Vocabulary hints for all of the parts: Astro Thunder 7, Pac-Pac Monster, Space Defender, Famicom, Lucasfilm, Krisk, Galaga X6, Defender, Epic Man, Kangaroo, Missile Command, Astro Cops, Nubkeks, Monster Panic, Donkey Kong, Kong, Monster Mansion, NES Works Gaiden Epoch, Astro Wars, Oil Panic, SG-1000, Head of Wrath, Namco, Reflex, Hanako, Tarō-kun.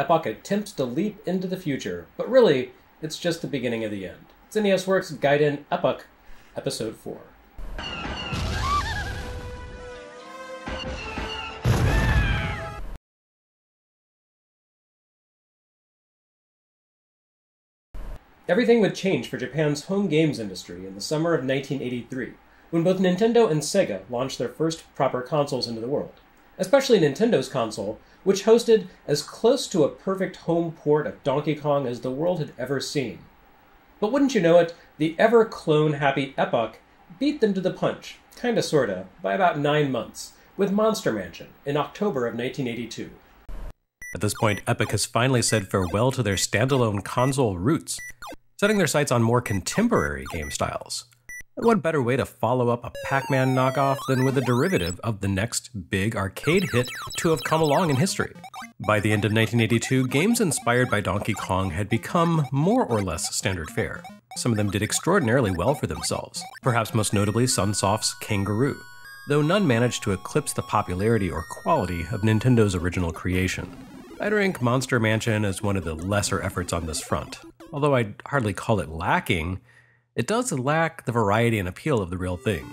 Epoch attempts to leap into the future, but really, it's just the beginning of the end. It's NES Works Gaiden Epoch, Episode 4. Everything would change for Japan's home games industry in the summer of 1983, when both Nintendo and Sega launched their first proper consoles into the world, especially Nintendo's console, which hosted as close to a perfect home port of Donkey Kong as the world had ever seen. But wouldn't you know it, the ever-clone-happy Epoch beat them to the punch, kinda sorta, by about 9 months, with Monster Mansion in October of 1982. At this point, Epoch has finally said farewell to their standalone console roots, setting their sights on more contemporary game styles. And what better way to follow up a Pac-Man knockoff than with a derivative of the next big arcade hit to have come along in history? By the end of 1982, games inspired by Donkey Kong had become more or less standard fare. Some of them did extraordinarily well for themselves, perhaps most notably Sunsoft's Kangaroo, though none managed to eclipse the popularity or quality of Nintendo's original creation. I'd rank Monster Mansion as one of the lesser efforts on this front. Although I'd hardly call it lacking, it does lack the variety and appeal of the real thing.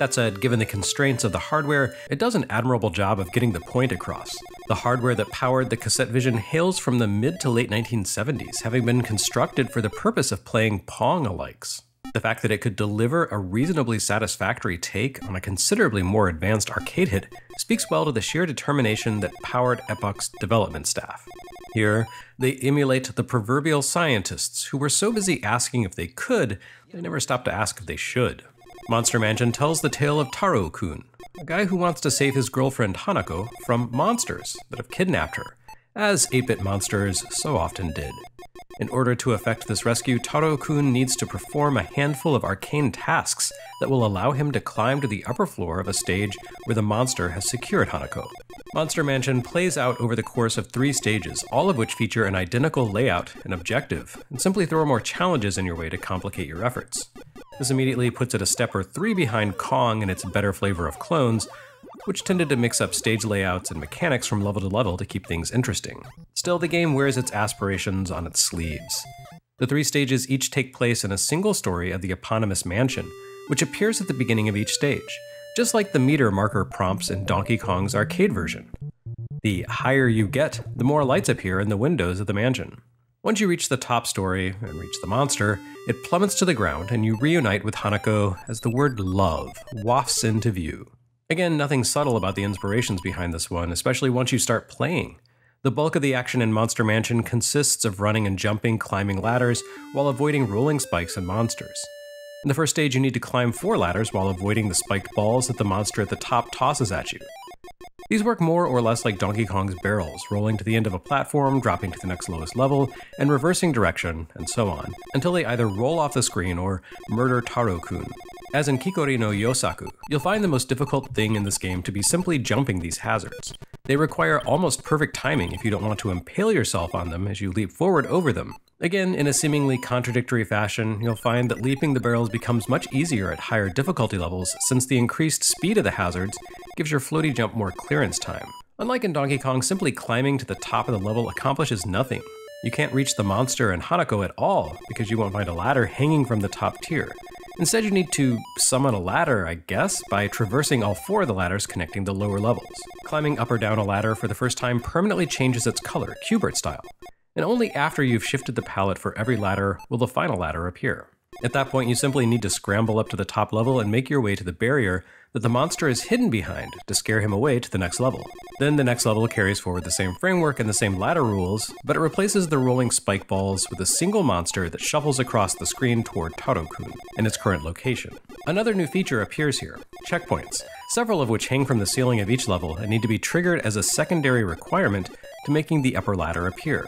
That said, given the constraints of the hardware, it does an admirable job of getting the point across. The hardware that powered the Cassette Vision hails from the mid to late 1970s, having been constructed for the purpose of playing Pong-alikes. The fact that it could deliver a reasonably satisfactory take on a considerably more advanced arcade hit speaks well to the sheer determination that powered Epoch's development staff. Here, they emulate the proverbial scientists who were so busy asking if they could, they never stopped to ask if they should. Monster Mansion tells the tale of Tarō-kun, a guy who wants to save his girlfriend Hanako from monsters that have kidnapped her, as 8-bit monsters so often did. In order to effect this rescue, Tarō-kun needs to perform a handful of arcane tasks that will allow him to climb to the upper floor of a stage where the monster has secured Hanako. Monster Mansion plays out over the course of 3 stages, all of which feature an identical layout and objective, and simply throw more challenges in your way to complicate your efforts. This immediately puts it a step or 3 behind Kong and its better flavor of clones, which tended to mix up stage layouts and mechanics from level to level to keep things interesting. Still, the game wears its aspirations on its sleeves. The 3 stages each take place in a single story of the eponymous mansion, which appears at the beginning of each stage, just like the meter marker prompts in Donkey Kong's arcade version. The higher you get, the more lights appear in the windows of the mansion. Once you reach the top story and reach the monster, it plummets to the ground and you reunite with Hanako as the word love wafts into view. Again, nothing subtle about the inspirations behind this one, especially once you start playing. The bulk of the action in Monster Mansion consists of running and jumping, climbing ladders, while avoiding rolling spikes and monsters. In the first stage, you need to climb 4 ladders while avoiding the spiked balls that the monster at the top tosses at you. These work more or less like Donkey Kong's barrels, rolling to the end of a platform, dropping to the next lowest level, and reversing direction, and so on, until they either roll off the screen or murder Tarō-kun. As in Kikori no Yosaku, you'll find the most difficult thing in this game to be simply jumping these hazards. They require almost perfect timing if you don't want to impale yourself on them as you leap forward over them. Again, in a seemingly contradictory fashion, you'll find that leaping the barrels becomes much easier at higher difficulty levels since the increased speed of the hazards gives your floaty jump more clearance time. Unlike in Donkey Kong, simply climbing to the top of the level accomplishes nothing. You can't reach the monster and Hanako at all because you won't find a ladder hanging from the top tier. Instead, you need to summon a ladder, I guess, by traversing all 4 of the ladders connecting the lower levels. Climbing up or down a ladder for the first time permanently changes its color, Q-Bert style, and only after you've shifted the palette for every ladder will the final ladder appear. At that point, you simply need to scramble up to the top level and make your way to the barrier that the monster is hidden behind to scare him away to the next level. Then the next level carries forward the same framework and the same ladder rules, but it replaces the rolling spike balls with a single monster that shuffles across the screen toward Tarō-kun and its current location. Another new feature appears here, checkpoints, several of which hang from the ceiling of each level and need to be triggered as a secondary requirement to making the upper ladder appear.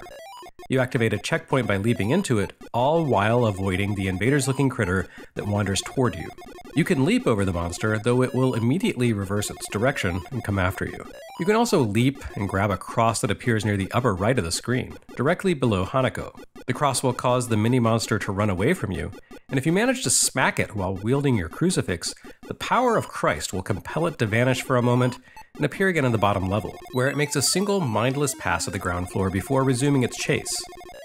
You activate a checkpoint by leaping into it, all while avoiding the invaders-looking critter that wanders toward you. You can leap over the monster, though it will immediately reverse its direction and come after you. You can also leap and grab a cross that appears near the upper right of the screen, directly below Hanako. The cross will cause the mini-monster to run away from you, and if you manage to smack it while wielding your crucifix, the power of Christ will compel it to vanish for a moment and appear again in the bottom level, where it makes a single mindless pass at the ground floor before resuming its chase.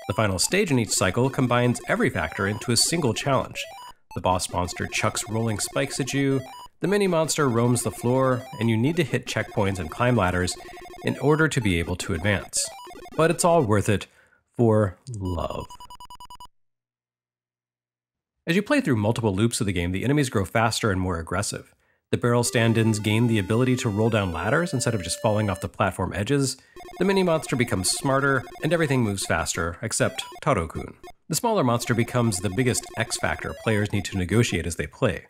The final stage in each cycle combines every factor into a single challenge. The boss monster chucks rolling spikes at you, the mini monster roams the floor, and you need to hit checkpoints and climb ladders in order to be able to advance. But it's all worth it for love. As you play through multiple loops of the game, the enemies grow faster and more aggressive. The barrel stand-ins gain the ability to roll down ladders instead of just falling off the platform edges, the mini monster becomes smarter, and everything moves faster, except Tarō-kun. The smaller monster becomes the biggest X factor players need to negotiate as they play.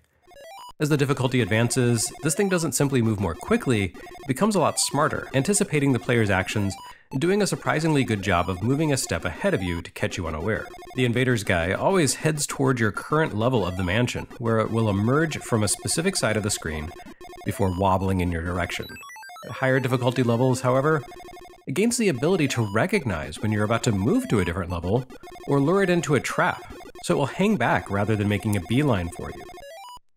As the difficulty advances, this thing doesn't simply move more quickly, it becomes a lot smarter, anticipating the player's actions and doing a surprisingly good job of moving a step ahead of you to catch you unaware. The Invaders guy always heads toward your current level of the mansion, where it will emerge from a specific side of the screen before wobbling in your direction. At higher difficulty levels, however, it gains the ability to recognize when you're about to move to a different level or lure it into a trap, so it will hang back rather than making a beeline for you.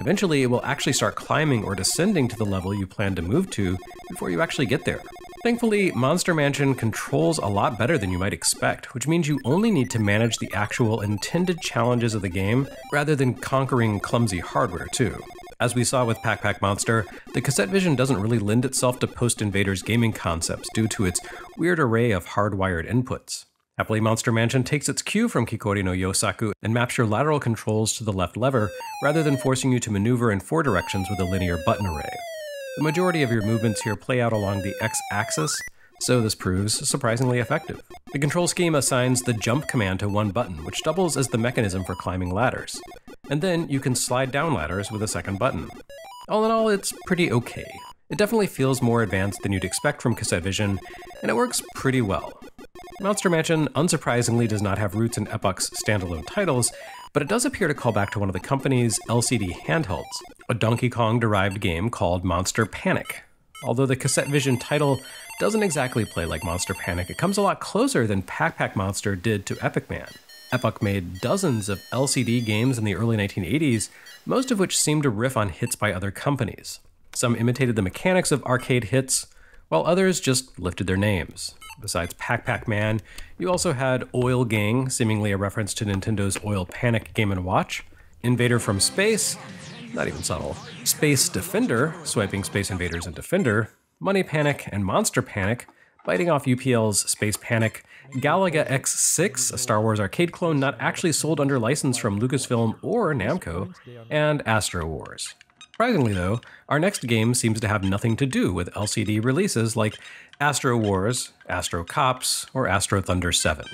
Eventually, it will actually start climbing or descending to the level you plan to move to before you actually get there. Thankfully, Monster Mansion controls a lot better than you might expect, which means you only need to manage the actual intended challenges of the game rather than conquering clumsy hardware too. As we saw with Pac-Pac Monster, the Cassette Vision doesn't really lend itself to post-Invaders gaming concepts due to its weird array of hardwired inputs. Happily, Monster Mansion takes its cue from Kikori no Yosaku and maps your lateral controls to the left lever, rather than forcing you to maneuver in four directions with a linear button array. The majority of your movements here play out along the X-axis, so this proves surprisingly effective. The control scheme assigns the jump command to one button, which doubles as the mechanism for climbing ladders. And then you can slide down ladders with a second button. All in all, it's pretty okay. It definitely feels more advanced than you'd expect from Cassette Vision, and it works pretty well. Monster Mansion, unsurprisingly, does not have roots in Epoch's standalone titles, but it does appear to call back to one of the company's LCD handhelds, a Donkey Kong-derived game called Monster Panic. Although the Cassette Vision title doesn't exactly play like Monster Panic, it comes a lot closer than Pac-Pac Monster did to Epic Man. Epoch made dozens of LCD games in the early 1980s, most of which seemed to riff on hits by other companies. Some imitated the mechanics of arcade hits, while others just lifted their names. Besides Pac-Pac Man, you also had Oil Gang, seemingly a reference to Nintendo's Oil Panic Game & Watch, Invader from Space, not even subtle, Space Defender, swiping Space Invaders and Defender, Money Panic and Monster Panic, biting off UPL's Space Panic, Galaga X6, a Star Wars arcade clone not actually sold under license from Lucasfilm or Namco, and Astro Wars. Surprisingly though, our next game seems to have nothing to do with LCD releases like Astro Wars, Astro Cops, or Astro Thunder 7.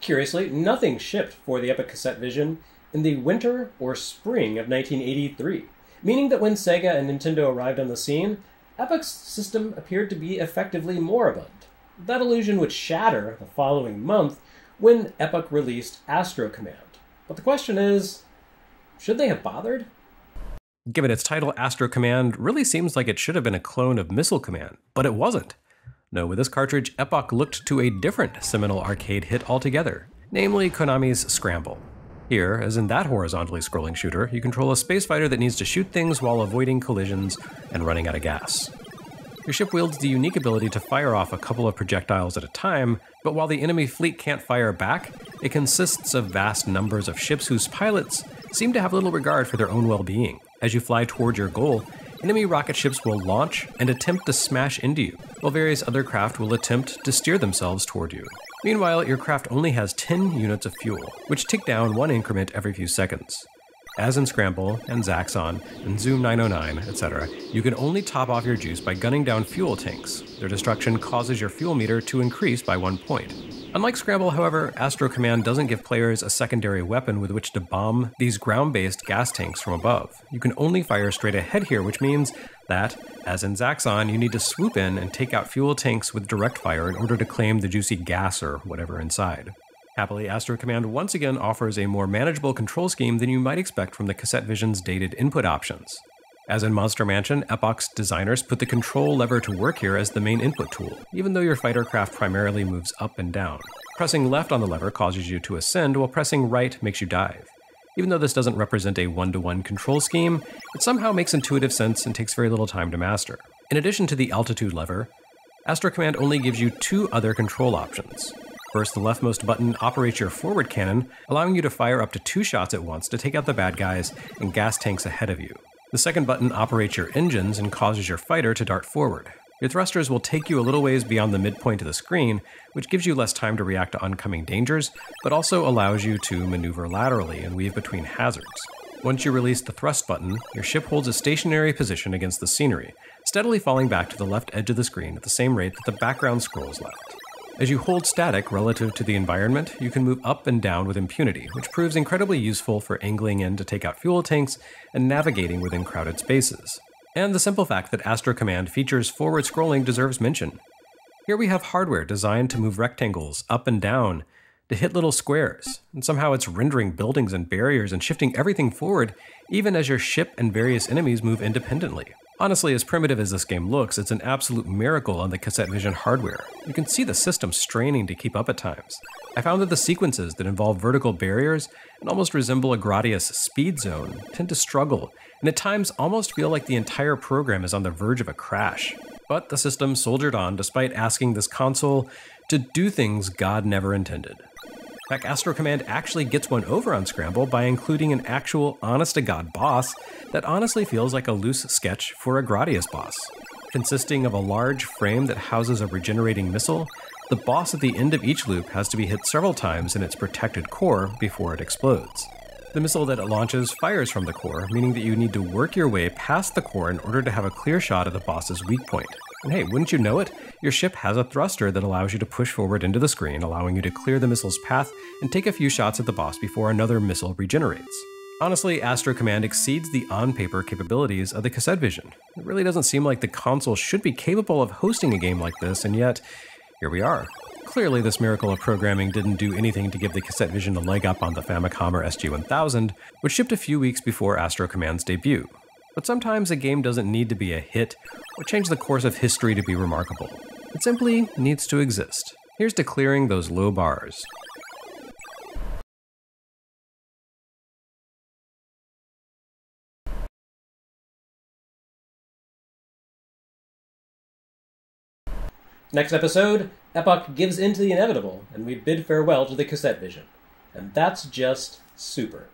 Curiously, nothing shipped for the Epic Cassette Vision in the winter or spring of 1983, meaning that when Sega and Nintendo arrived on the scene, Epic's system appeared to be effectively moribund. That illusion would shatter the following month when Epoch released Astro Command. But the question is, should they have bothered? Given its title, Astro Command really seems like it should have been a clone of Missile Command, but it wasn't. No, with this cartridge, Epoch looked to a different seminal arcade hit altogether, namely Konami's Scramble. Here, as in that horizontally scrolling shooter, you control a space fighter that needs to shoot things while avoiding collisions and running out of gas. Your ship wields the unique ability to fire off a couple of projectiles at a time, but while the enemy fleet can't fire back, it consists of vast numbers of ships whose pilots seem to have little regard for their own well-being. As you fly toward your goal, enemy rocket ships will launch and attempt to smash into you, while various other craft will attempt to steer themselves toward you. Meanwhile, your craft only has 10 units of fuel, which tick down one increment every few seconds. As in Scramble, and Zaxxon, and Zoom 909, etc., you can only top off your juice by gunning down fuel tanks. Their destruction causes your fuel meter to increase by 1 point. Unlike Scramble, however, Astro Command doesn't give players a secondary weapon with which to bomb these ground-based gas tanks from above. You can only fire straight ahead here, which means that, as in Zaxxon, you need to swoop in and take out fuel tanks with direct fire in order to claim the juicy gas or whatever inside. Happily, Astro Command once again offers a more manageable control scheme than you might expect from the Cassette Vision's dated input options. As in Monster Mansion, Epoch's designers put the control lever to work here as the main input tool, even though your fighter craft primarily moves up and down. Pressing left on the lever causes you to ascend, while pressing right makes you dive. Even though this doesn't represent a one-to-one control scheme, it somehow makes intuitive sense and takes very little time to master. In addition to the altitude lever, Astro Command only gives you two other control options. First, the leftmost button operates your forward cannon, allowing you to fire up to 2 shots at once to take out the bad guys and gas tanks ahead of you. The second button operates your engines and causes your fighter to dart forward. Your thrusters will take you a little ways beyond the midpoint of the screen, which gives you less time to react to oncoming dangers, but also allows you to maneuver laterally and weave between hazards. Once you release the thrust button, your ship holds a stationary position against the scenery, steadily falling back to the left edge of the screen at the same rate that the background scrolls left. As you hold static relative to the environment, you can move up and down with impunity, which proves incredibly useful for angling in to take out fuel tanks and navigating within crowded spaces. And the simple fact that Astro Command features forward scrolling deserves mention. Here we have hardware designed to move rectangles up and down, to hit little squares, and somehow it's rendering buildings and barriers and shifting everything forward, even as your ship and various enemies move independently. Honestly, as primitive as this game looks, it's an absolute miracle on the Cassette Vision hardware. You can see the system straining to keep up at times. I found that the sequences that involve vertical barriers and almost resemble a Gradius speed zone tend to struggle, and at times almost feel like the entire program is on the verge of a crash. But the system soldiered on despite asking this console to do things God never intended. In fact, Astro Command actually gets one over on Scramble by including an actual honest-to-God boss that honestly feels like a loose sketch for a Gradius boss. Consisting of a large frame that houses a regenerating missile, the boss at the end of each loop has to be hit several times in its protected core before it explodes. The missile that it launches fires from the core, meaning that you need to work your way past the core in order to have a clear shot at the boss's weak point. And hey, wouldn't you know it? Your ship has a thruster that allows you to push forward into the screen, allowing you to clear the missile's path and take a few shots at the boss before another missile regenerates. Honestly, Astro Command exceeds the on-paper capabilities of the Cassette Vision. It really doesn't seem like the console should be capable of hosting a game like this, and yet, here we are. Clearly, this miracle of programming didn't do anything to give the Cassette Vision a leg up on the Famicom or SG-1000, which shipped a few weeks before Astro Command's debut. But sometimes a game doesn't need to be a hit or change the course of history to be remarkable. It simply needs to exist. Here's to clearing those low bars. Next episode, Epoch gives in to the inevitable, and we bid farewell to the Cassette Vision. And that's just super.